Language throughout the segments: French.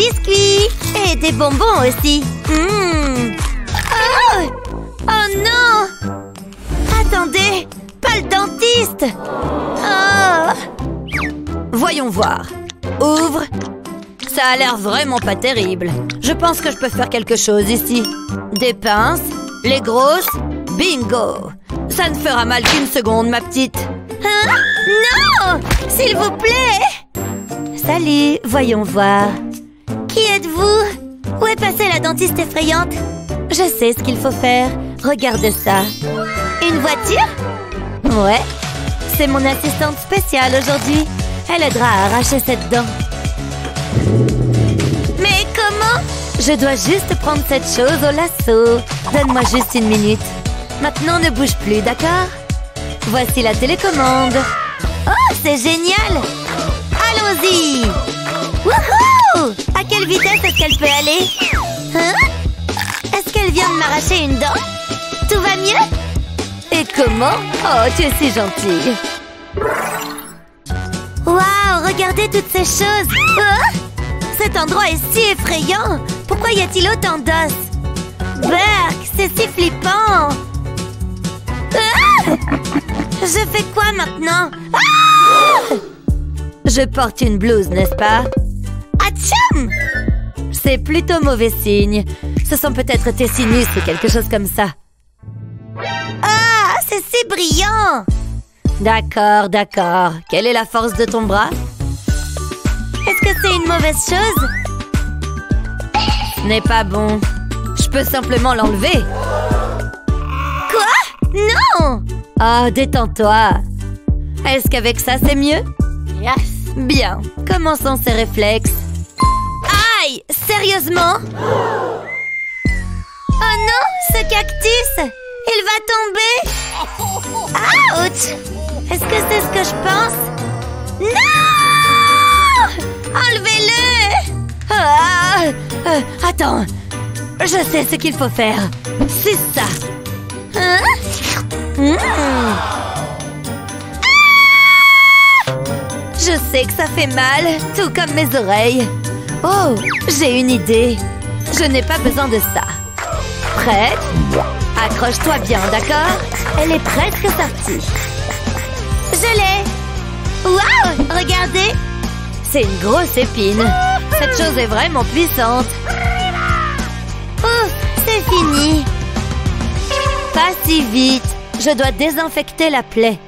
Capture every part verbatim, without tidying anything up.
biscuits et des bonbons aussi. Mmh. Oh, oh non! Attendez, pas le dentiste! Oh. Voyons voir. Ouvre. Ça a l'air vraiment pas terrible. Je pense que je peux faire quelque chose ici. Des pinces, les grosses, bingo! Ça ne fera mal qu'une seconde, ma petite. Hein? Non! S'il vous plaît! Salut, voyons voir. Qui êtes-vous? Où est passée la dentiste effrayante? Je sais ce qu'il faut faire. Regardez ça. Une voiture? Ouais. C'est mon assistante spéciale aujourd'hui. Elle aidera à arracher cette dent. Mais comment? Je dois juste prendre cette chose au lasso. Donne-moi juste une minute. Maintenant, ne bouge plus, d'accord? Voici la télécommande. Oh, c'est génial! Allons-y! Wouhou! À quelle vitesse est-ce qu'elle peut aller? Hein? Est-ce qu'elle vient de m'arracher une dent? Tout va mieux? Et comment? Oh, tu es si gentille! Waouh! Regardez toutes ces choses! Oh, cet endroit est si effrayant! Pourquoi y a-t-il autant d'os? Berk, c'est si flippant! Ah! Je fais quoi maintenant? Ah! Je porte une blouse, n'est-ce pas? Atcham! C'est plutôt mauvais signe. Ce sont peut-être tes sinus ou quelque chose comme ça. Ah, c'est si brillant! D'accord, d'accord. Quelle est la force de ton bras? Est-ce que c'est une mauvaise chose? Ce n'est pas bon. Je peux simplement l'enlever. Non! Oh, détends-toi. Est-ce qu'avec ça, c'est mieux? Yes! Bien, commençons ces réflexes. Aïe! Sérieusement? Oh non! Ce cactus! Il va tomber! Ouch! Est-ce que c'est ce que je pense? Non! Enlevez-le! Ah, euh, attends! Je sais ce qu'il faut faire. C'est ça! Hein? Mmh. Ah! Je sais que ça fait mal, tout comme mes oreilles. Oh, j'ai une idée. Je n'ai pas besoin de ça. Prête? Accroche-toi bien, d'accord? Elle est presque sortie. Je l'ai. Waouh! Regardez! C'est une grosse épine. Cette chose est vraiment puissante. Ouf, c'est fini. Pas si vite. Je dois désinfecter la plaie.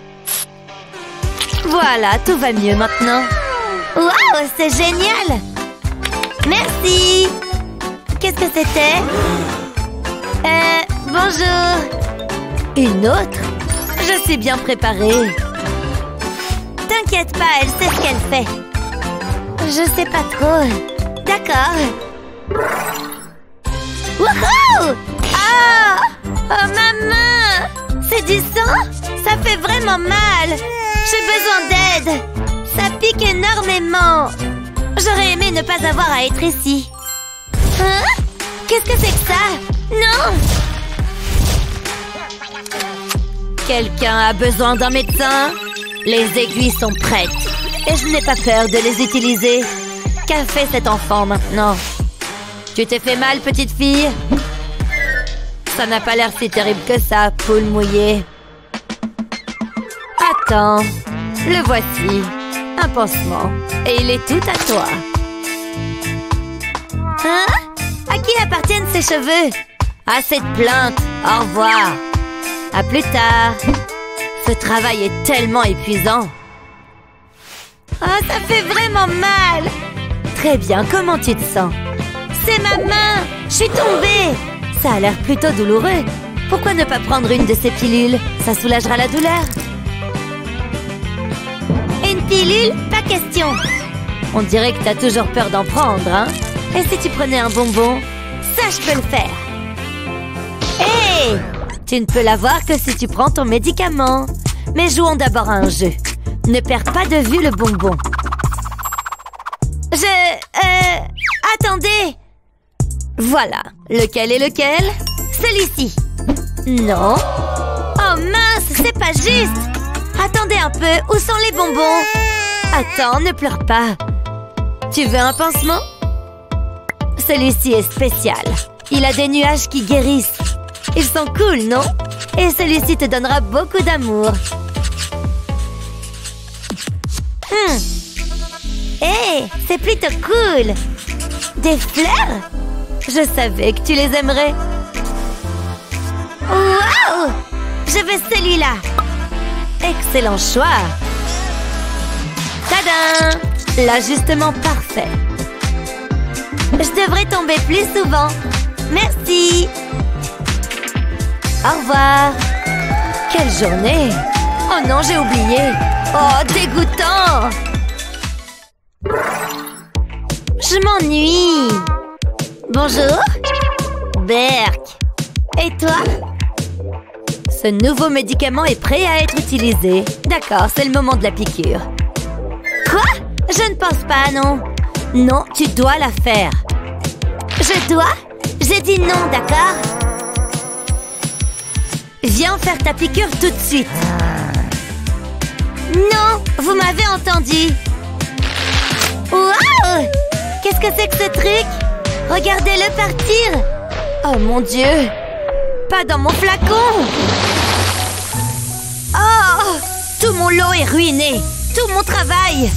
Voilà, tout va mieux maintenant. Waouh, c'est génial! Merci! Qu'est-ce que c'était? Euh, bonjour! Une autre? Je suis bien préparée. T'inquiète pas, elle sait ce qu'elle fait. Je sais pas trop. D'accord. Wouhou! Ah! Oh, ma main! C'est du sang? Ça fait vraiment mal! J'ai besoin d'aide! Ça pique énormément! J'aurais aimé ne pas avoir à être ici. Hein? Qu'est-ce que c'est que ça? Non! Quelqu'un a besoin d'un médecin? Les aiguilles sont prêtes. Et je n'ai pas peur de les utiliser. Qu'a fait cet enfant maintenant? Tu t'es fait mal, petite fille? Ça n'a pas l'air si terrible que ça, poule mouillée. Attends, le voici. Un pansement. Et il est tout à toi. Hein? À qui appartiennent ces cheveux? Assez de plaintes. Au revoir. À plus tard. Ce travail est tellement épuisant. Oh, ça fait vraiment mal. Très bien, comment tu te sens? C'est ma main. Je suis tombée. Ça a l'air plutôt douloureux. Pourquoi ne pas prendre une de ces pilules? Ça soulagera la douleur. Une pilule? Pas question. On dirait que t'as toujours peur d'en prendre, hein? Et si tu prenais un bonbon? Ça, je peux le faire. Hé! Hey! Tu ne peux l'avoir que si tu prends ton médicament. Mais jouons d'abord à un jeu. Ne perds pas de vue le bonbon. Je... Euh... Attendez! Voilà. Lequel est lequel? Celui-ci. Non. Oh mince, c'est pas juste. Attendez un peu, où sont les bonbons? Attends, ne pleure pas. Tu veux un pansement? Celui-ci est spécial. Il a des nuages qui guérissent. Ils sont cool, non? Et celui-ci te donnera beaucoup d'amour. Hmm. Hé, hey, c'est plutôt cool. Des fleurs? Je savais que tu les aimerais. Waouh! Je veux celui-là. Excellent choix. Tadam! L'ajustement parfait. Je devrais tomber plus souvent. Merci. Au revoir. Quelle journée. Oh non, j'ai oublié. Oh, dégoûtant. Je m'ennuie. Bonjour. Berk. Et toi? Ce nouveau médicament est prêt à être utilisé. D'accord, c'est le moment de la piqûre. Quoi? Je ne pense pas, non. Non, tu dois la faire. Je dois? J'ai dit non, d'accord? Viens faire ta piqûre tout de suite. Non, vous m'avez entendu. Waouh! Qu'est-ce que c'est que ce truc? Regardez-le partir. Oh mon Dieu! Pas dans mon flacon! Oh! Tout mon lot est ruiné! Tout mon travail!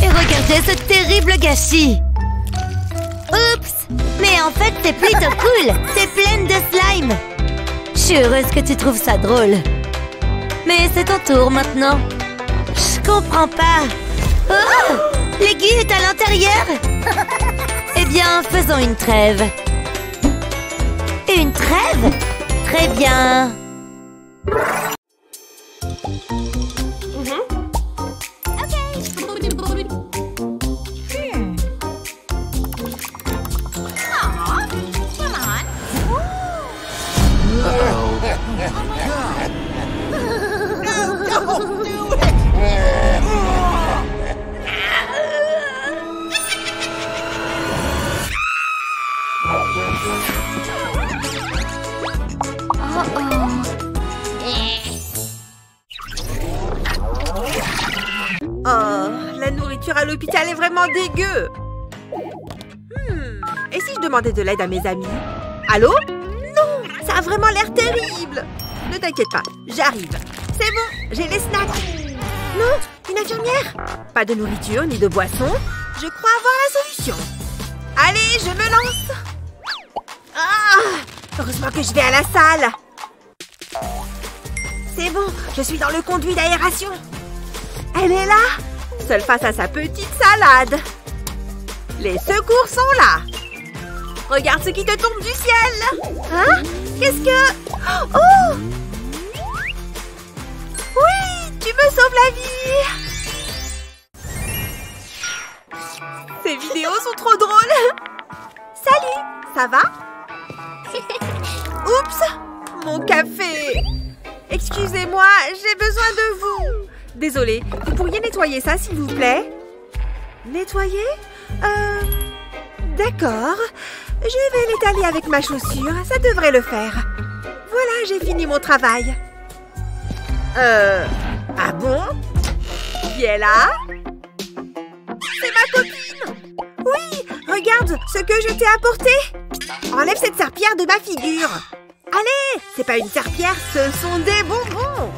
Et regardez ce terrible gâchis! Oups! Mais en fait, c'est plutôt cool! C'est pleine de slime! Je suis heureuse que tu trouves ça drôle! Mais c'est ton tour maintenant! Je comprends pas! Oh! L'aiguille est à l'intérieur! Eh bien, faisons une trêve! Une trêve? Très bien. Mm-hmm. Okay. Hmm. Aww, come on. Uh-oh. Oh my God. No, don't do it. Oh, la nourriture à l'hôpital est vraiment dégueu. Hmm, et si je demandais de l'aide à mes amis? Allô? Non, ça a vraiment l'air terrible. Ne t'inquiète pas, j'arrive. C'est bon, j'ai les snacks. Non, une infirmière? Pas de nourriture ni de boisson. Je crois avoir la solution. Allez, je me lance. Ah, heureusement que je vais à la salle. C'est bon, je suis dans le conduit d'aération. Elle est là, seule face à sa petite salade. Les secours sont là. Regarde ce qui te tombe du ciel. Hein? Qu'est-ce que… Oh! Oui, tu me sauves la vie. Ces vidéos sont trop drôles. Salut, ça va? Oups, mon café. Excusez-moi, j'ai besoin de vous. Désolée, vous pourriez nettoyer ça, s'il vous plaît? Nettoyer? Euh... D'accord. Je vais l'étaler avec ma chaussure, ça devrait le faire. Voilà, j'ai fini mon travail. Euh... Ah bon? Qui est là? C'est ma copine! Oui! Regarde ce que je t'ai apporté! Enlève cette serpillière de ma figure! Allez! C'est pas une serpillière, ce sont des bonbons!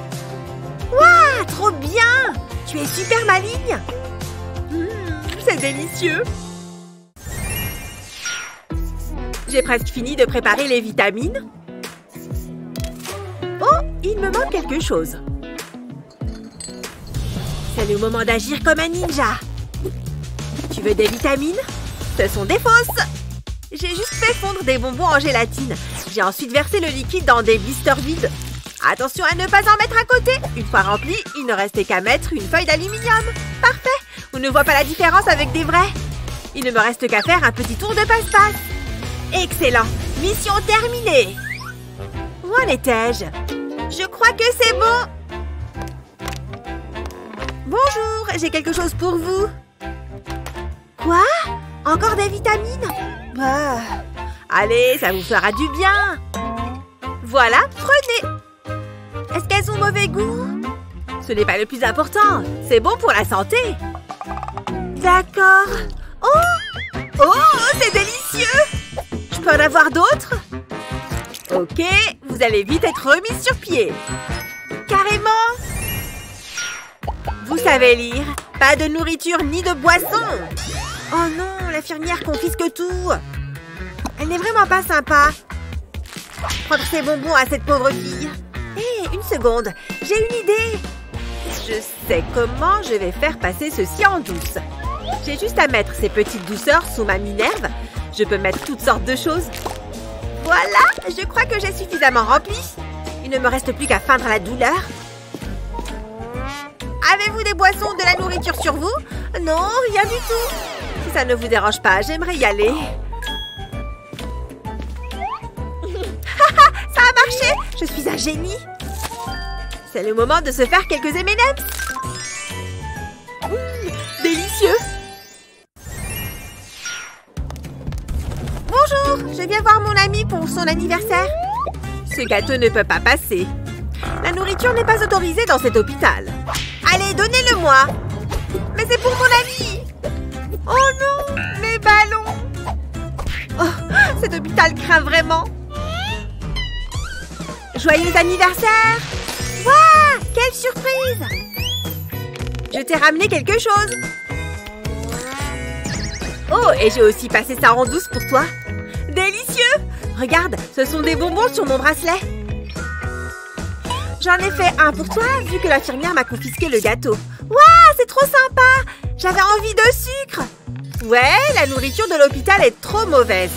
Waouh, trop bien! Tu es super maligne! Mmh, c'est délicieux! J'ai presque fini de préparer les vitamines. Oh, il me manque quelque chose. C'est le moment d'agir comme un ninja. Tu veux des vitamines? Ce sont des fausses! J'ai juste fait fondre des bonbons en gélatine. J'ai ensuite versé le liquide dans des blisters vides. Attention à ne pas en mettre à côté. Une fois rempli, il ne restait qu'à mettre une feuille d'aluminium. Parfait. On ne voit pas la différence avec des vrais. Il ne me reste qu'à faire un petit tour de passe-passe. Excellent. Mission terminée. Où en étais-je? Je crois que c'est bon. Bonjour, j'ai quelque chose pour vous. Quoi? Encore des vitamines? Bah. Allez, ça vous fera du bien. Voilà, prenez. Est-ce qu'elles ont mauvais goût? Ce n'est pas le plus important. C'est bon pour la santé. D'accord. Oh! Oh! C'est avoir d'autres? Ok, vous allez vite être remise sur pied. Carrément! Vous savez lire. Pas de nourriture ni de boisson. Oh non, l'infirmière confisque tout. Elle n'est vraiment pas sympa. Prendre ses bonbons à cette pauvre fille. Hé, une seconde, j'ai une idée. Je sais comment je vais faire passer ceci en douce. J'ai juste à mettre ces petites douceurs sous ma minerve. Je peux mettre toutes sortes de choses. Voilà, je crois que j'ai suffisamment rempli. Il ne me reste plus qu'à feindre la douleur. Avez-vous des boissons, de la nourriture sur vous? Non, rien du tout. Si ça ne vous dérange pas, j'aimerais y aller. Ça a marché! Je suis un génie! C'est le moment de se faire quelques M et M's. Mmh, délicieux! Bonjour! Je viens voir mon ami pour son anniversaire. Ce gâteau ne peut pas passer. La nourriture n'est pas autorisée dans cet hôpital. Allez, donnez-le-moi! Mais c'est pour mon ami! Oh non! Mes ballons! Oh, cet hôpital craint vraiment! Joyeux anniversaire! Waouh! Quelle surprise! Je t'ai ramené quelque chose! Oh, et j'ai aussi passé ça en douce pour toi! Délicieux! Regarde, ce sont des bonbons sur mon bracelet! J'en ai fait un pour toi, vu que l'infirmière m'a confisqué le gâteau. Waouh, c'est trop sympa! J'avais envie de sucre! Ouais, la nourriture de l'hôpital est trop mauvaise.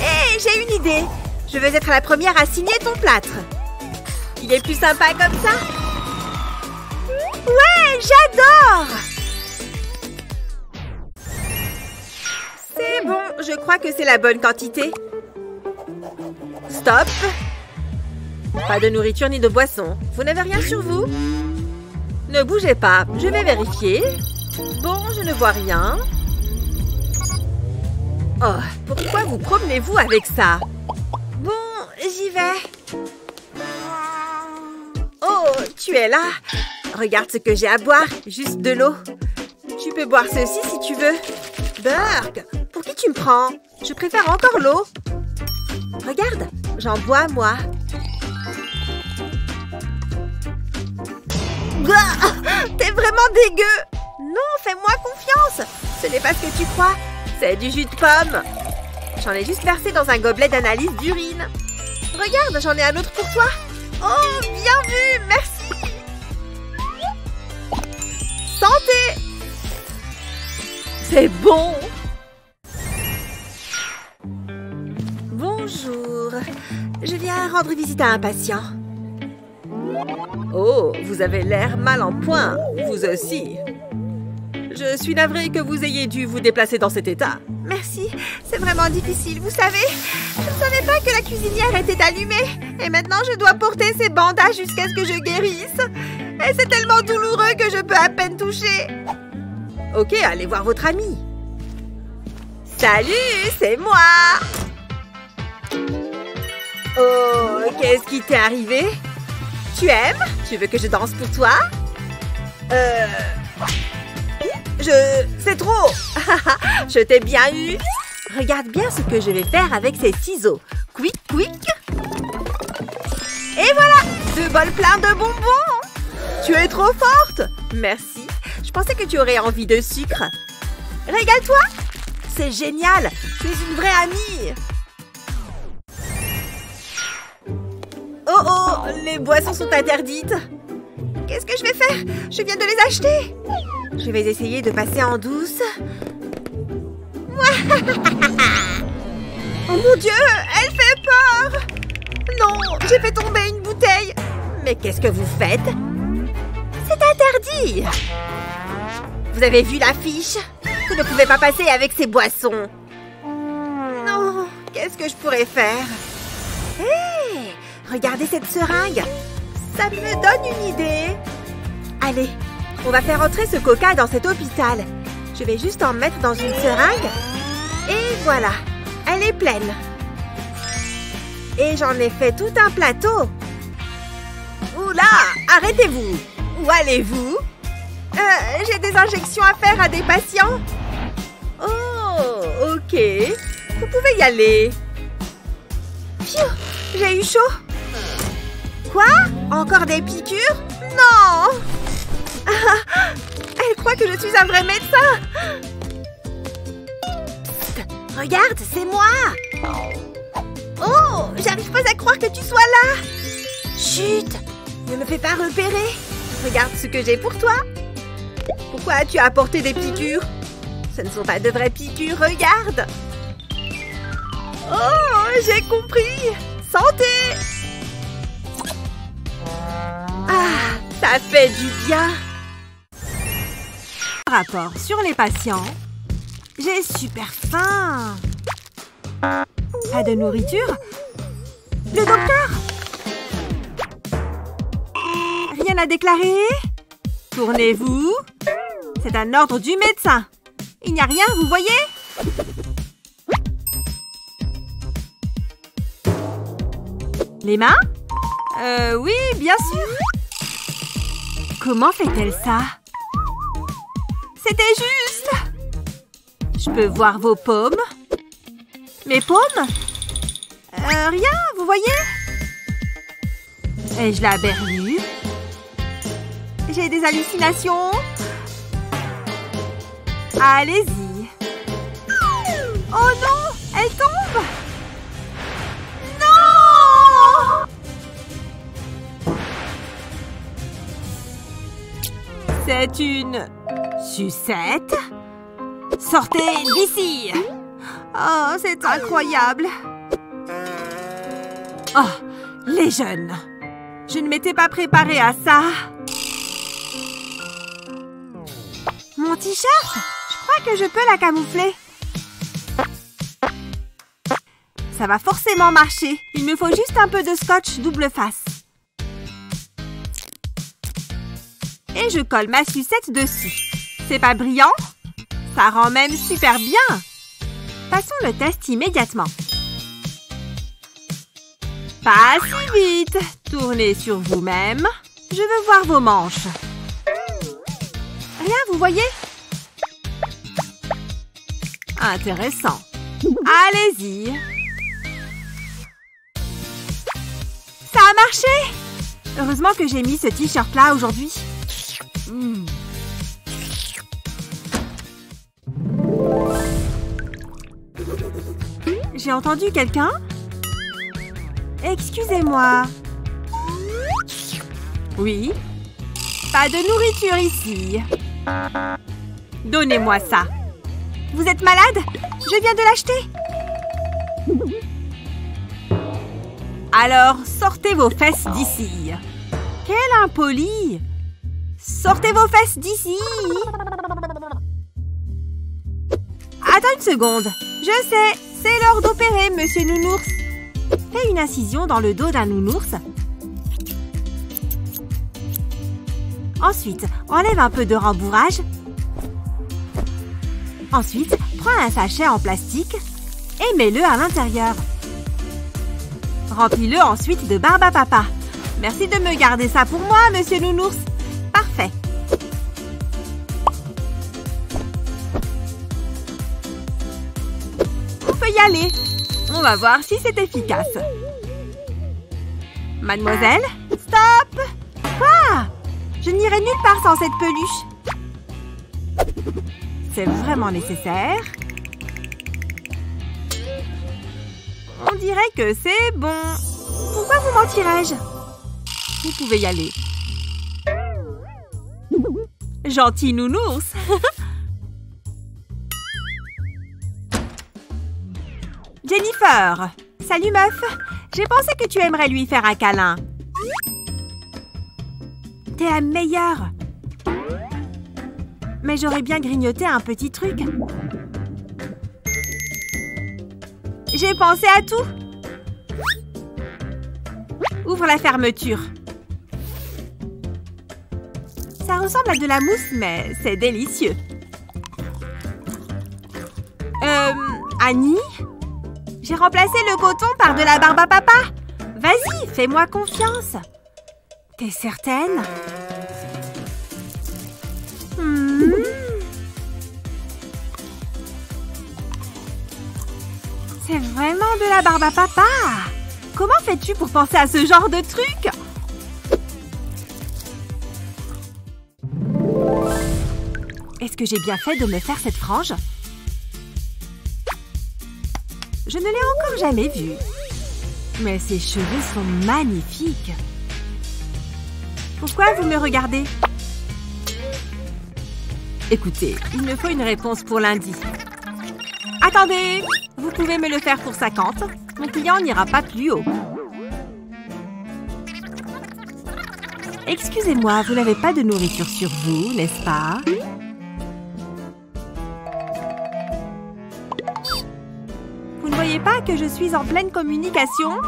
Hé, hey, j'ai une idée! Je veux être la première à signer ton plâtre. Il est plus sympa comme ça? Ouais, j'adore! C'est bon, je crois que c'est la bonne quantité. Stop! Pas de nourriture ni de boisson. Vous n'avez rien sur vous? Ne bougez pas, je vais vérifier. Bon, je ne vois rien. Oh, pourquoi vous promenez-vous avec ça? Bon, j'y vais. Oh, tu es là. Regarde ce que j'ai à boire, juste de l'eau. Tu peux boire ceci si tu veux. Burk, pour qui tu me prends? Je préfère encore l'eau. Regarde, j'en bois, moi. T'es vraiment dégueu! Non, fais-moi confiance! Ce n'est pas ce que tu crois. C'est du jus de pomme. J'en ai juste versé dans un gobelet d'analyse d'urine. Regarde, j'en ai un autre pour toi. Oh, bien vu! Merci! Santé! C'est bon! Bonjour. Je viens rendre visite à un patient. Oh, vous avez l'air mal en point, vous aussi. Je suis navrée que vous ayez dû vous déplacer dans cet état. Merci, c'est vraiment difficile, vous savez. Je ne savais pas que la cuisinière était allumée. Et maintenant, je dois porter ces bandages jusqu'à ce que je guérisse. Et c'est tellement douloureux que je peux à peine toucher. Ok, allez voir votre ami. Salut, c'est moi. Oh, qu'est-ce qui t'est arrivé? Tu aimes? Tu veux que je danse pour toi? Euh... Je... C'est trop. Je t'ai bien eu. Regarde bien ce que je vais faire avec ces ciseaux. Quick, quick. Et voilà. Deux bols pleins de bonbons. Tu es trop forte. Merci. Je pensais que tu aurais envie de sucre. Régale-toi. C'est génial. Tu es une vraie amie. Oh oh, les boissons sont interdites. Qu'est-ce que je vais faire? Je viens de les acheter. Je vais essayer de passer en douce. Oh mon Dieu, elle fait peur. Non, j'ai fait tomber une bouteille. Mais qu'est-ce que vous faites? C'est interdit. Vous avez vu l'affiche? Vous ne pouvez pas passer avec ces boissons. Non, qu'est-ce que je pourrais faire? Hé hey, regardez cette seringue. Ça me donne une idée. Allez, on va faire entrer ce coca dans cet hôpital. Je vais juste en mettre dans une seringue. Et voilà, elle est pleine. Et j'en ai fait tout un plateau. Oula, arrêtez-vous. Où allez-vous? euh, J'ai des injections à faire à des patients. Oh, ok. Vous pouvez y aller. Phew, j'ai eu chaud. Quoi? Encore des piqûres? Non! Elle croit que je suis un vrai médecin. Regarde, c'est moi. Oh, j'arrive pas à croire que tu sois là. Chut, ne me fais pas repérer. Regarde ce que j'ai pour toi. Pourquoi as-tu apporté des piqûres? Ce ne sont pas de vraies piqûres, regarde. Oh, j'ai compris. Santé. Ah, ça fait du bien. Rapport sur les patients. J'ai super faim. Pas de nourriture? Le docteur? Rien à déclarer? Tournez-vous. C'est un ordre du médecin. Il n'y a rien, vous voyez? Les mains? Euh, oui, bien sûr. Comment fait-elle ça? C'était juste. Je peux voir vos paumes? Mes paumes? Euh, rien, vous voyez? Ai-je la berlue? J'ai des hallucinations? Allez-y. Oh non, elle tombe. Non! C'est une sucette. Sortez d'ici. Oh, c'est incroyable. Oh, les jeunes. Je ne m'étais pas préparée à ça. Mon t-shirt? Je crois que je peux la camoufler. Ça va forcément marcher. Il me faut juste un peu de scotch double face. Et je colle ma sucette dessus. C'est pas brillant? Ça rend même super bien. Passons le test immédiatement. Pas si vite. Tournez sur vous-même. Je veux voir vos manches. Rien, vous voyez? Intéressant. Allez-y. Ça a marché! Heureusement que j'ai mis ce t-shirt-là aujourd'hui. Mm. J'ai entendu quelqu'un? Excusez-moi. Oui? Pas de nourriture ici. Donnez-moi ça. Vous êtes malade? Je viens de l'acheter. Alors, sortez vos fesses d'ici. Quel impoli! Sortez vos fesses d'ici. Attends une seconde. Je sais, c'est l'heure d'opérer, monsieur Nounours. Fais une incision dans le dos d'un nounours. Ensuite, enlève un peu de rembourrage. Ensuite, prends un sachet en plastique et mets-le à l'intérieur. Remplis-le ensuite de barbe à papa. Merci de me garder ça pour moi, monsieur Nounours. Parfait. On peut y aller. On va voir si c'est efficace. Mademoiselle, stop! Quoi? Je n'irai nulle part sans cette peluche. C'est vraiment nécessaire. On dirait que c'est bon. Pourquoi vous mentirais-je? Vous pouvez y aller. Gentil nounours. Jennifer! Salut meuf! J'ai pensé que tu aimerais lui faire un câlin. T'es la meilleure! Mais j'aurais bien grignoté un petit truc. J'ai pensé à tout. Ouvre la fermeture. Ça ressemble à de la mousse, mais c'est délicieux. Euh, Annie? J'ai remplacé le coton par de la barbe à papa. Vas-y, fais-moi confiance. T'es certaine ? Mmh. C'est vraiment de la barbe à papa. Comment fais-tu pour penser à ce genre de truc? Est-ce que j'ai bien fait de me faire cette frange? Je ne l'ai encore jamais vue. Mais ses cheveux sont magnifiques. Pourquoi vous me regardez? Écoutez, il me faut une réponse pour lundi. Attendez! Vous pouvez me le faire pour cinquante. Mon client n'ira pas plus haut. Excusez-moi, vous n'avez pas de nourriture sur vous, n'est-ce pas? Vous ne voyez pas que je suis en pleine communication?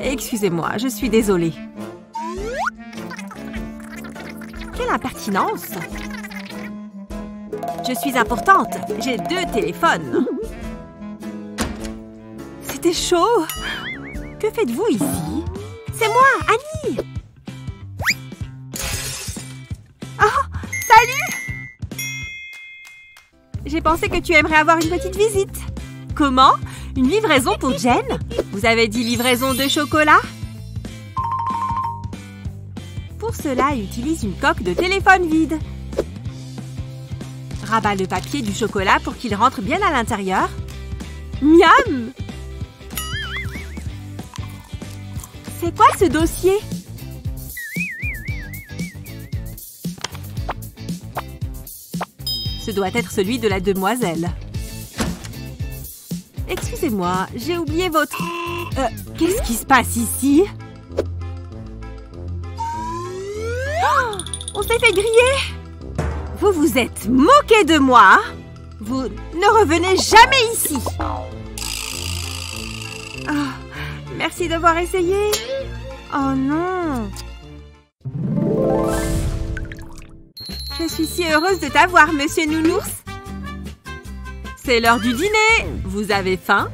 Excusez-moi, je suis désolée. Quelle impertinence! Je suis importante. J'ai deux téléphones. C'était chaud. Que faites-vous ici? C'est moi, Annie. Oh, salut! J'ai pensé que tu aimerais avoir une petite visite. Comment? Une livraison pour Jen? Vous avez dit livraison de chocolat? Pour cela, utilise une coque de téléphone vide. Rabat le papier du chocolat pour qu'il rentre bien à l'intérieur. Miam! C'est quoi ce dossier? Ce doit être celui de la demoiselle. Excusez-moi, j'ai oublié votre… Euh, qu'est-ce qui se passe ici? Oh, on s'est fait griller! Vous vous êtes moqué de moi! Vous ne revenez jamais ici! Oh, merci d'avoir essayé! Oh non! Je suis si heureuse de t'avoir, monsieur Nounours! C'est l'heure du dîner! Vous avez faim?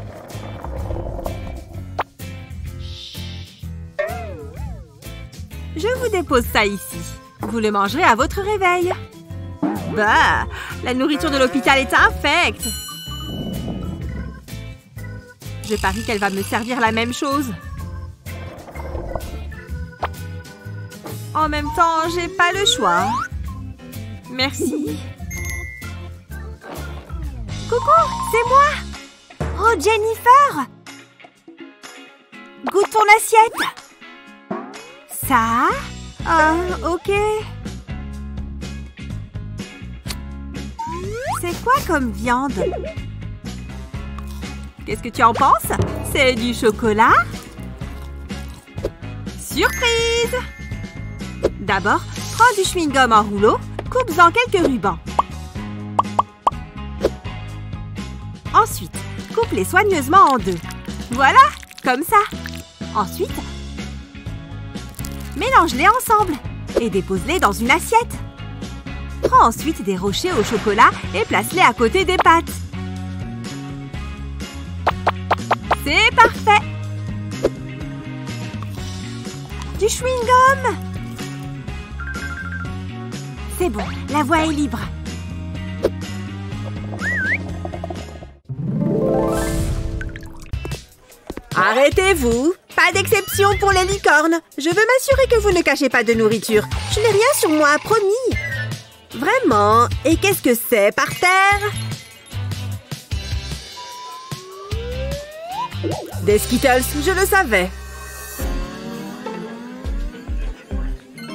Je vous dépose ça ici. Vous le mangerez à votre réveil. Bah, la nourriture de l'hôpital est infecte. Je parie qu'elle va me servir la même chose. En même temps, j'ai pas le choix. Merci. Coucou, c'est moi. Oh, Jennifer. Goûte ton assiette. Ça? Oh, ok. C'est quoi comme viande? Qu'est-ce que tu en penses? C'est du chocolat? Surprise! D'abord, prends du chewing-gum en rouleau, coupe-en quelques rubans. Ensuite, coupe-les soigneusement en deux. Voilà, comme ça. Ensuite, mélange-les ensemble et dépose-les dans une assiette. Prends ensuite des rochers au chocolat et place-les à côté des pâtes. C'est parfait! Du chewing-gum! C'est bon, la voie est libre. Arrêtez-vous! Pas d'exception pour les licornes! Je veux m'assurer que vous ne cachez pas de nourriture. Je n'ai rien sur moi, promis! Vraiment? Et qu'est-ce que c'est par terre? Des Skittles, je le savais.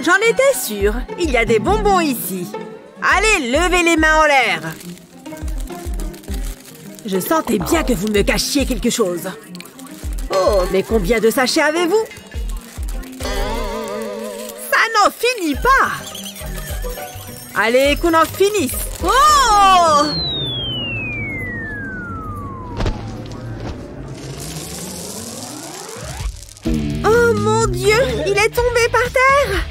J'en étais sûre. Il y a des bonbons ici. Allez, levez les mains en l'air. Je sentais bien que vous me cachiez quelque chose. Oh, mais combien de sachets avez-vous? Ça n'en finit pas! Allez, qu'on en finisse! Oh! Oh mon Dieu! Il est tombé par terre!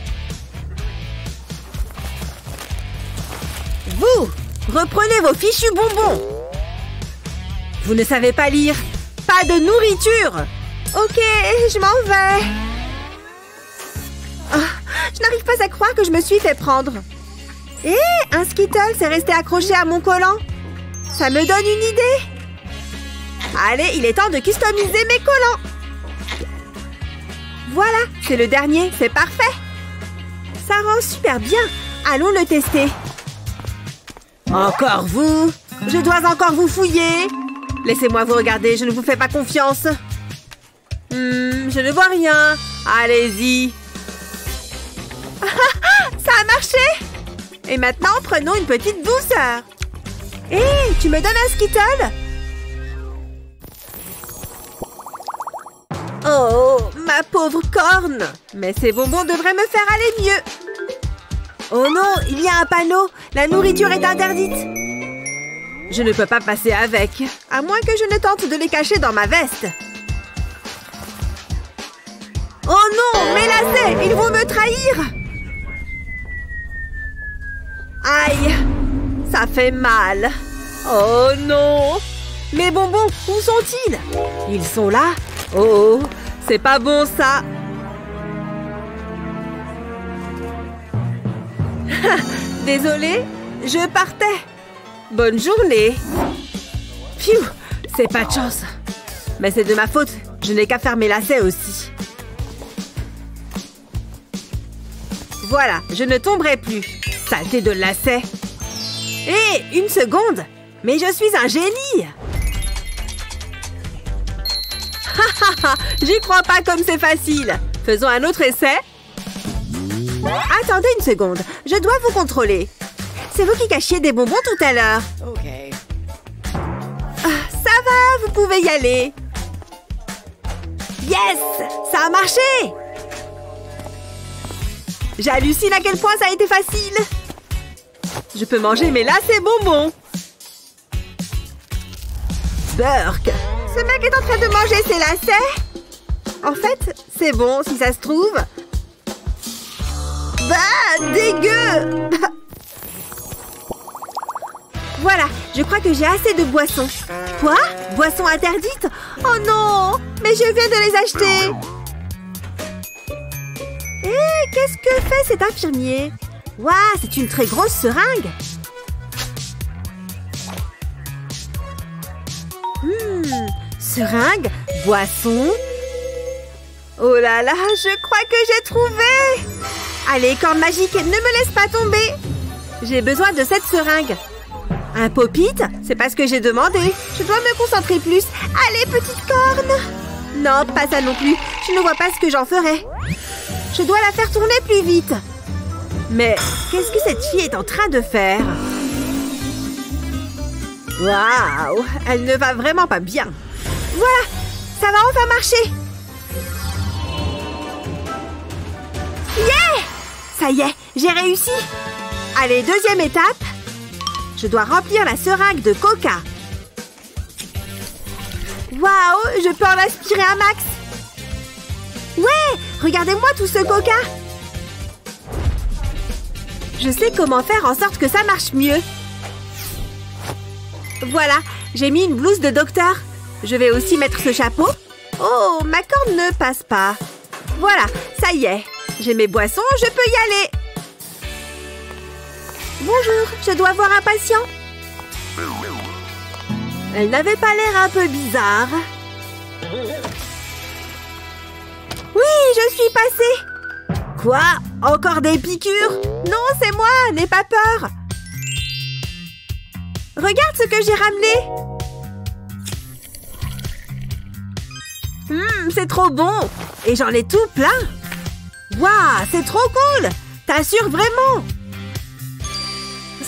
Vous! Reprenez vos fichus bonbons! Vous ne savez pas lire! Pas de nourriture! Ok, je m'en vais! Oh, je n'arrive pas à croire que je me suis fait prendre! Hé, hey, un Skittle s'est resté accroché à mon collant. Ça me donne une idée. Allez, il est temps de customiser mes collants. Voilà, c'est le dernier, c'est parfait. Ça rend super bien. Allons le tester. Encore vous? Je dois encore vous fouiller. Laissez-moi vous regarder, je ne vous fais pas confiance. Hmm, je ne vois rien. Allez-y. Ça a marché. Et maintenant, prenons une petite douceur. Hé, hey, tu me donnes un Skittle? Oh, ma pauvre corne. Mais ces bonbons devraient me faire aller mieux. Oh non, il y a un panneau. La nourriture est interdite. Je ne peux pas passer avec, à moins que je ne tente de les cacher dans ma veste. Oh non, mes lacets, ils vont me trahir. Aïe, ça fait mal. Oh non. Mes bonbons, où sont-ils? Ils sont là. Oh, c'est pas bon ça. Désolée, je partais. Bonne journée. Pfiou, c'est pas de chance. Mais c'est de ma faute, je n'ai qu'à faire mes lacets aussi. Voilà, je ne tomberai plus. Saleté de lacets. Hé, une seconde. Mais je suis un génie. J'y crois pas comme c'est facile. Faisons un autre essai. Attendez une seconde, je dois vous contrôler. C'est vous qui cachiez des bonbons tout à l'heure. Okay. Ah, ça va, vous pouvez y aller. Yes, ça a marché. J'hallucine à quel point ça a été facile. Je peux manger mes lacets bonbons. Burk. Ce mec est en train de manger ses lacets. En fait, c'est bon si ça se trouve. Bah, dégueu. Voilà, je crois que j'ai assez de boissons. Quoi? Boissons interdites? Oh non! Mais je viens de les acheter. Eh, qu'est-ce que fait cet infirmier? Waouh, c'est une très grosse seringue. Hmm, seringue, boisson. Oh là là, je crois que j'ai trouvé. Allez, corne magique, ne me laisse pas tomber. J'ai besoin de cette seringue. Un pop-it? C'est pas ce que j'ai demandé. Je dois me concentrer plus. Allez, petite corne. Non, pas ça non plus. Je ne vois pas ce que j'en ferai. Je dois la faire tourner plus vite. Mais qu'est-ce que cette fille est en train de faire? Waouh! Elle ne va vraiment pas bien. Voilà! Ça va enfin marcher. Yeah! Ça y est, j'ai réussi. Allez, deuxième étape. Je dois remplir la seringue de coca. Waouh, je peux en aspirer un max. Ouais, regardez-moi tout ce coca. Je sais comment faire en sorte que ça marche mieux. Voilà, j'ai mis une blouse de docteur. Je vais aussi mettre ce chapeau. Oh, ma corne ne passe pas. Voilà, ça y est. J'ai mes boissons, je peux y aller. Bonjour, je dois voir un patient. Elle n'avait pas l'air un peu bizarre. Oui, je suis passée. Quoi? Encore des piqûres? Non, c'est moi, n'aie pas peur. Regarde ce que j'ai ramené. Hum, c'est trop bon. Et j'en ai tout plein. Waouh, c'est trop cool. T'assures vraiment?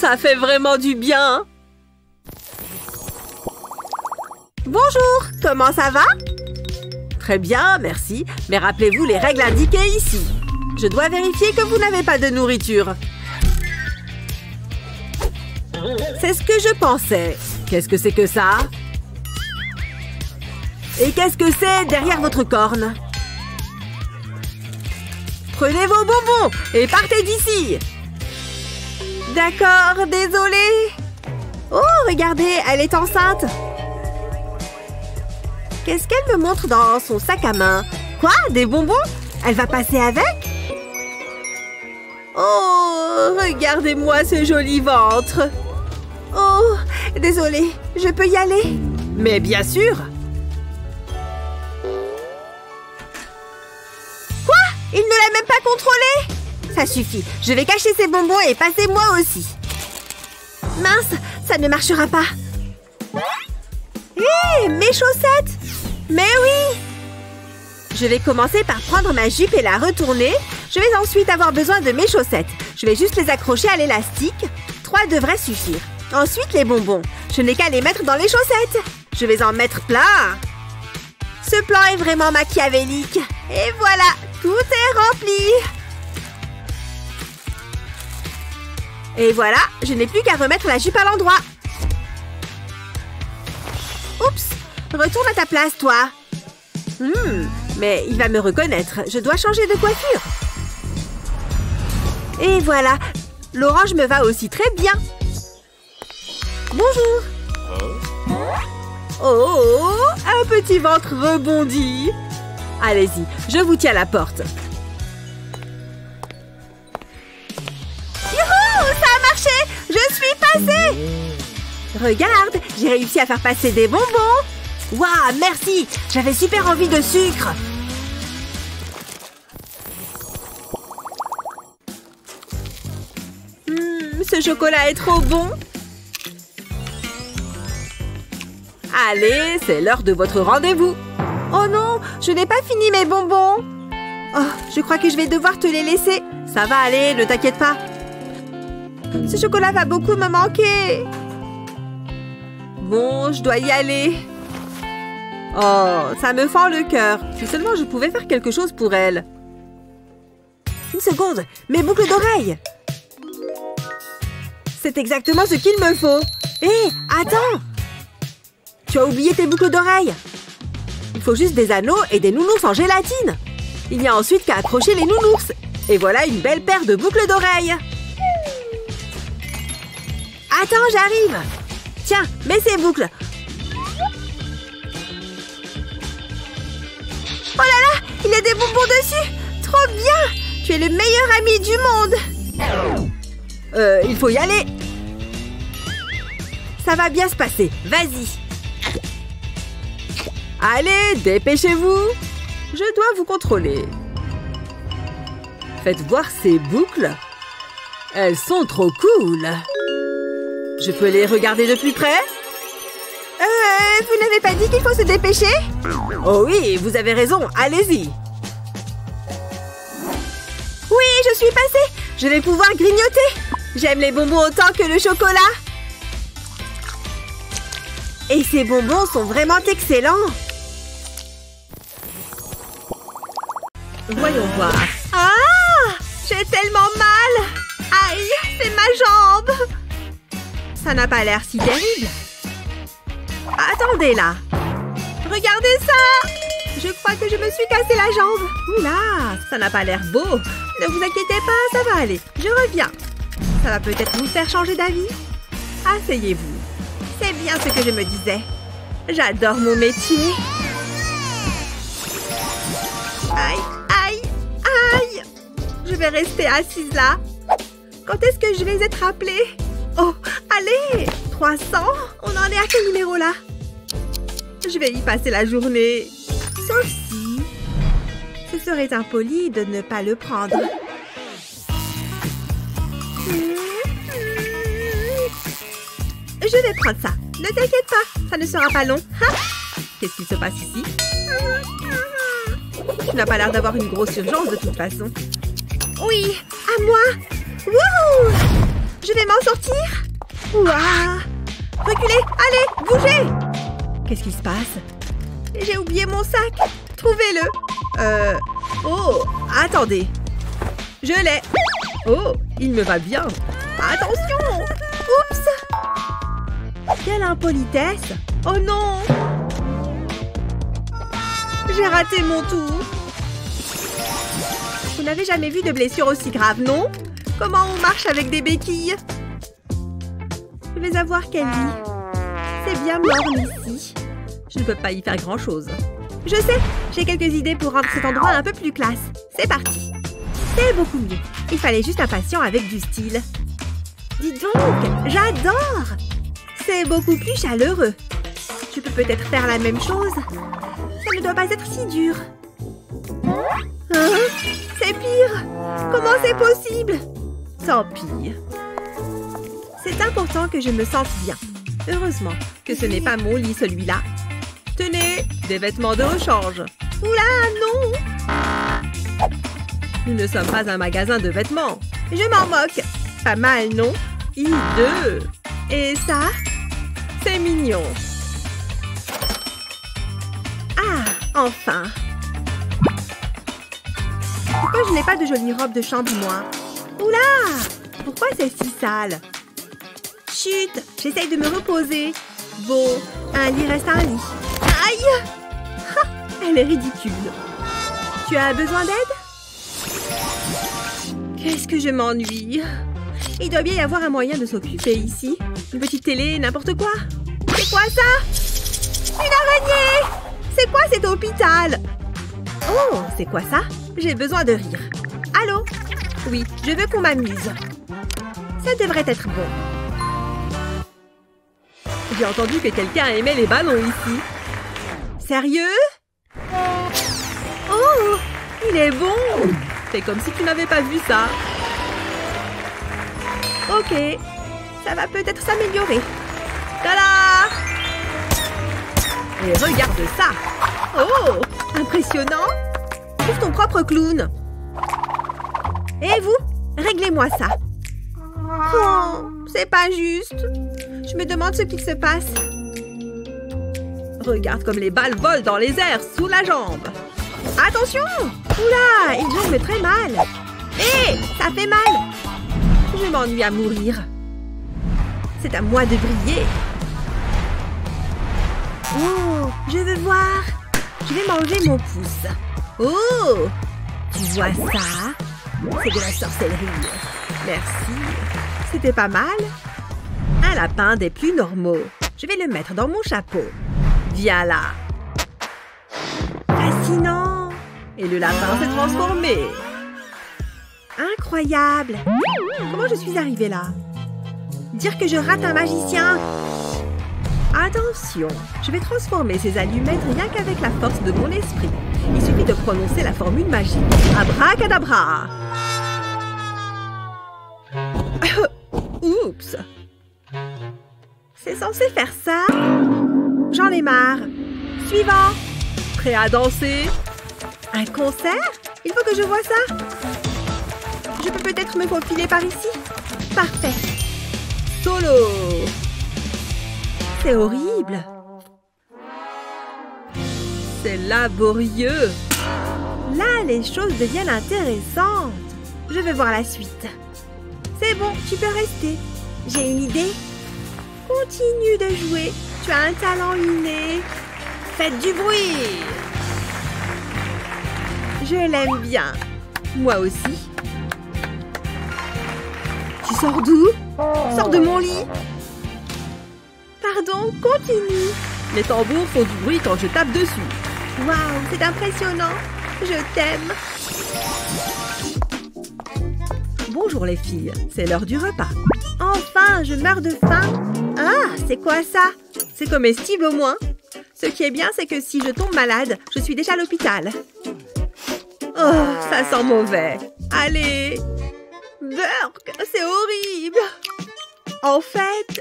Ça fait vraiment du bien. Bonjour, comment ça va? Très bien, merci. Mais rappelez-vous les règles indiquées ici. Je dois vérifier que vous n'avez pas de nourriture. C'est ce que je pensais. Qu'est-ce que c'est que ça? Et qu'est-ce que c'est derrière votre corne? Prenez vos bonbons et partez d'ici. D'accord, désolée. Oh, regardez, elle est enceinte. Qu'est-ce qu'elle me montre dans son sac à main? Quoi? Des bonbons? Elle va passer avec? Oh, regardez-moi ce joli ventre. Oh, désolée, je peux y aller? Mais bien sûr! Quoi? Il ne l'a même pas contrôlé? Ça suffit, je vais cacher ces bonbons et passer moi aussi. Mince, ça ne marchera pas. Hé, hey, mes chaussettes! Mais oui! Je vais commencer par prendre ma jupe et la retourner. Je vais ensuite avoir besoin de mes chaussettes. Je vais juste les accrocher à l'élastique. Trois devraient suffire. Ensuite, les bonbons. Je n'ai qu'à les mettre dans les chaussettes. Je vais en mettre plein. Ce plan est vraiment machiavélique. Et voilà, tout est rempli. Et voilà, je n'ai plus qu'à remettre la jupe à l'endroit. Oups, retourne à ta place, toi. Hmm, mais il va me reconnaître. Je dois changer de coiffure. Et voilà, l'orange me va aussi très bien. Bonjour. Oh, un petit ventre rebondit. Allez-y, je vous tiens la porte. Youhou, ça a marché. Je suis passée. Regarde, j'ai réussi à faire passer des bonbons. Waouh, merci. J'avais super envie de sucre. Mmh, ce chocolat est trop bon. Allez, c'est l'heure de votre rendez-vous. Oh non, je n'ai pas fini mes bonbons. Oh, je crois que je vais devoir te les laisser. Ça va aller, ne t'inquiète pas. Ce chocolat va beaucoup me manquer. Bon, je dois y aller. Oh, ça me fend le cœur. Si seulement je pouvais faire quelque chose pour elle. Une seconde, mes boucles d'oreilles. C'est exactement ce qu'il me faut. Hé, hey, attends. Tu as oublié tes boucles d'oreilles. Il faut juste des anneaux et des nounours en gélatine. Il n'y a ensuite qu'à accrocher les nounours. Et voilà une belle paire de boucles d'oreilles. Attends, j'arrive. Tiens, mets ces boucles. Oh là là, il y a des bonbons dessus. Trop bien. Tu es le meilleur ami du monde. Euh, il faut y aller. Ça va bien se passer. Vas-y. Allez, dépêchez-vous. Je dois vous contrôler. Faites voir ces boucles. Elles sont trop cool. Je peux les regarder de plus près? Euh, vous n'avez pas dit qu'il faut se dépêcher? Oh oui, vous avez raison, allez-y. Oui, je suis passée. Je vais pouvoir grignoter. J'aime les bonbons autant que le chocolat. Et ces bonbons sont vraiment excellents. Voyons voir. Ah! J'ai tellement mal! Aïe! C'est ma jambe! Ça n'a pas l'air si terrible. Attendez là! Regardez ça! Je crois que je me suis cassé la jambe. Oula! Ça n'a pas l'air beau. Ne vous inquiétez pas, ça va aller. Je reviens. Ça va peut-être vous faire changer d'avis. Asseyez-vous. C'est bien ce que je me disais. J'adore mon métier. Aïe, aïe, aïe. Je vais rester assise là. Quand est-ce que je vais être appelée? Oh, allez, trois cents. On en est à quel numéro là? Je vais y passer la journée. Sauf si... ce serait impoli de ne pas le prendre. Je vais prendre ça. Ne t'inquiète pas, ça ne sera pas long. Qu'est-ce qui se passe ici? Tu n'as pas l'air d'avoir une grosse urgence de toute façon. Oui, à moi. Wouh! Je vais m'en sortir. Ouah! Reculez, allez, bougez! Qu'est-ce qui se passe? J'ai oublié mon sac. Trouvez-le. Euh... Oh, attendez. Je l'ai. Oh, il me va bien. Attention! Oups! Quelle impolitesse! Oh non! J'ai raté mon tour. Vous n'avez jamais vu de blessure aussi grave, non? Comment on marche avec des béquilles? Je vais avoir Kelly. C'est bien morne ici. Je ne peux pas y faire grand-chose. Je sais, j'ai quelques idées pour rendre cet endroit un peu plus classe. C'est parti. C'est beaucoup mieux. Il fallait juste un patient avec du style. Dites donc, j'adore! C'est beaucoup plus chaleureux. Tu peux peut-être faire la même chose. Ça ne doit pas être si dur. Hein? C'est pire. Comment c'est possible? Tant pis. C'est important que je me sente bien. Heureusement que ce n'est pas mon lit, celui-là. Tenez, des vêtements de rechange. Oula, non! Nous ne sommes pas un magasin de vêtements. Je m'en moque. Pas mal, non? I deux. Et ça? C'est mignon. Ah, enfin. Pourquoi je n'ai pas de jolie robe de chambre, moi? Oula! Pourquoi c'est si sale? Chut! J'essaye de me reposer. Bon, un lit reste un lit. Aïe! Ha, elle est ridicule. Tu as besoin d'aide? Qu'est-ce que je m'ennuie. Il doit bien y avoir un moyen de s'occuper ici. Une petite télé, n'importe quoi. C'est quoi ça? Une araignée! C'est quoi cet hôpital? Oh, c'est quoi ça? J'ai besoin de rire. Allô? Oui, je veux qu'on m'amuse. Ça devrait être bon. J'ai entendu que quelqu'un aimait les ballons ici. Sérieux? Oh! Il est bon! C'est comme si tu n'avais pas vu ça. Ok. Ça va peut-être s'améliorer. Tada! Et regarde ça! Oh! Impressionnant! Trouve ton propre clown. Et vous? Réglez-moi ça. Oh! C'est pas juste. Je me demande ce qu'il se passe. Regarde comme les balles volent dans les airs sous la jambe. Attention! Oula, il jongle très mal. Hé, ça fait mal. Je m'ennuie à mourir. C'est à moi de briller. Oh, je veux voir. Je vais manger mon pouce. Oh, tu vois ça? C'est de la sorcellerie. Merci. C'était pas mal. Un lapin des plus normaux. Je vais le mettre dans mon chapeau. Viens là. Fascinant. Et le lapin s'est transformé. Incroyable. Comment je suis arrivée là? Dire que je rate un magicien. Attention. Je vais transformer ces allumettes rien qu'avec la force de mon esprit. Il suffit de prononcer la formule magique. Abracadabra. Oups. C'est censé faire ça? J'en ai marre. Suivant. Prêt à danser? Un concert? Il faut que je voie ça. Je peux peut-être me confiler par ici? Parfait. Solo. C'est horrible. C'est laborieux. Là, les choses deviennent intéressantes. Je vais voir la suite. C'est bon, tu peux rester. J'ai une idée. Continue de jouer. Tu as un talent inné. Faites du bruit. Je l'aime bien. Moi aussi. Tu sors d'où? Sors de mon lit. Pardon, continue. Les tambours font du bruit quand je tape dessus. Waouh, c'est impressionnant. Je t'aime. Bonjour les filles, c'est l'heure du repas. Enfin, je meurs de faim. Ah, c'est quoi ça? C'est comestible au moins. Ce qui est bien, c'est que si je tombe malade, je suis déjà à l'hôpital. Oh, ça sent mauvais. Allez. Burk, c'est horrible. En fait,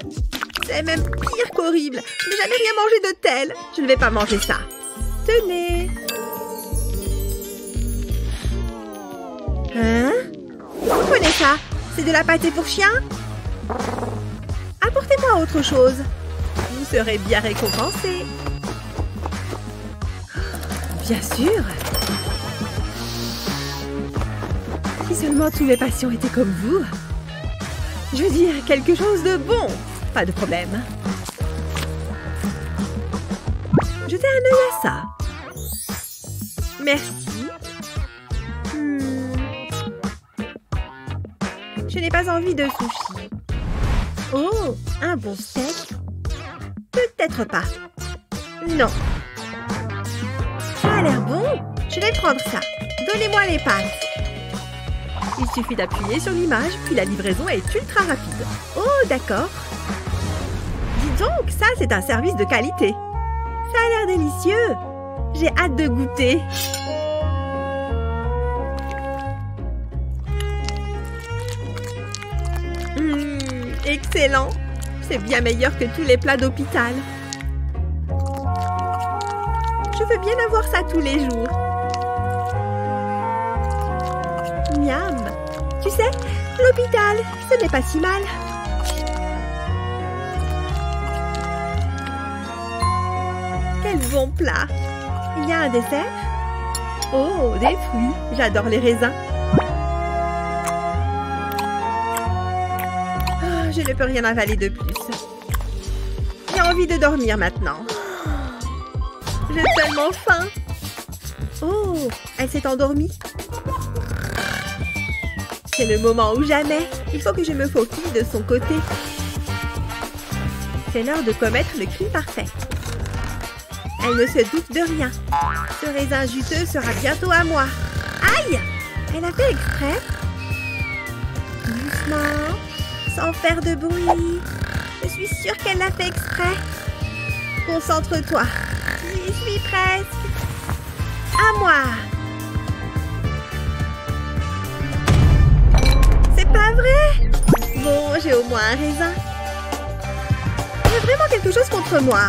c'est même pire qu'horrible. Je n'ai jamais rien mangé de tel. Je ne vais pas manger ça. Tenez. Hein? Vous prenez ça? C'est de la pâtée pour chien? Apportez-moi autre chose. Vous serez bien récompensé. Bien sûr. Si seulement tous mes patients étaient comme vous. Je veux dire, quelque chose de bon. Pas de problème. Jetez un œil à ça. Merci. Hmm. Je n'ai pas envie de sushi. Oh, un bon steak? Peut-être pas. Non. Ça a l'air bon. Je vais prendre ça. Donnez-moi les pâtes. Il suffit d'appuyer sur l'image, puis la livraison est ultra rapide. Oh, d'accord. Dis donc, ça, c'est un service de qualité. Ça a l'air délicieux. J'ai hâte de goûter. Mmh, excellent. C'est bien meilleur que tous les plats d'hôpital. Je veux bien avoir ça tous les jours. Miam. Tu sais, l'hôpital, ce n'est pas si mal. Quel bon plat! Il y a un dessert? Oh, des fruits! J'adore les raisins! Oh, je ne peux rien avaler de plus. J'ai envie de dormir maintenant. J'ai tellement faim! Oh, elle s'est endormie! C'est le moment ou jamais! Il faut que je me faufile de son côté. C'est l'heure de commettre le crime parfait. Elle ne se doute de rien. Ce raisin juteux sera bientôt à moi. Aïe! Elle a fait exprès. Doucement, sans faire de bruit. Je suis sûre qu'elle l'a fait exprès. Concentre-toi. J'y suis presque. À moi! C'est pas vrai! Bon, j'ai au moins un raisin. Il y a vraiment quelque chose contre moi.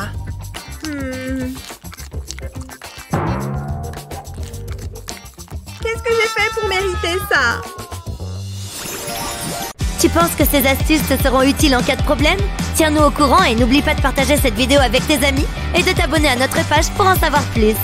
Hmm. Qu'est-ce que j'ai fait pour mériter ça? Tu penses que ces astuces te seront utiles en cas de problème? Tiens-nous au courant et n'oublie pas de partager cette vidéo avec tes amis et de t'abonner à notre page pour en savoir plus.